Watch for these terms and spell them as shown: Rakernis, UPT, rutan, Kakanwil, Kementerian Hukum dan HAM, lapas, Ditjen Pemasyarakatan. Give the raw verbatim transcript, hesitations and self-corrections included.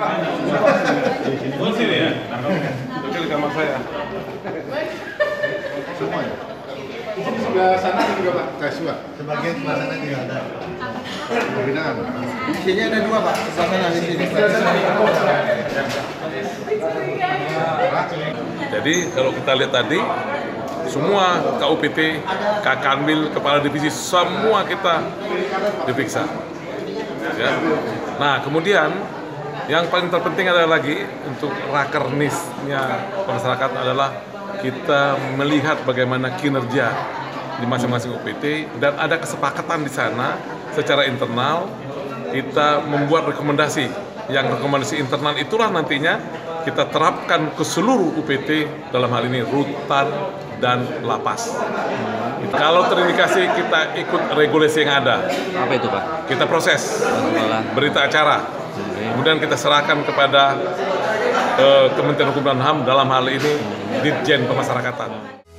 Pak. Boleh sini ya? Kecil kamar saya. Semua ya? Sebelah sana juga Pak? Sebelah sana juga ada. Berbedaan. Isinya ada dua Pak. Sebelah sana di sini. Jadi kalau kita lihat tadi, semua K U P T, Kakanwil, Kepala Divisi, semua kita diperiksa. Ya. Nah, kemudian yang paling terpenting adalah lagi untuk Rakernisnya masyarakat adalah kita melihat bagaimana kinerja di masing-masing U P T dan ada kesepakatan di sana secara internal kita membuat rekomendasi. Yang rekomendasi internal itulah nantinya kita terapkan ke seluruh U P T dalam hal ini rutan dan lapas. Hmm. Kalau terindikasi kita ikut regulasi yang ada. Apa itu Pak? Kita proses berita acara. Okay. Kemudian kita serahkan kepada uh, Kementerian Hukum dan H A M dalam hal ini Ditjen Pemasyarakatan.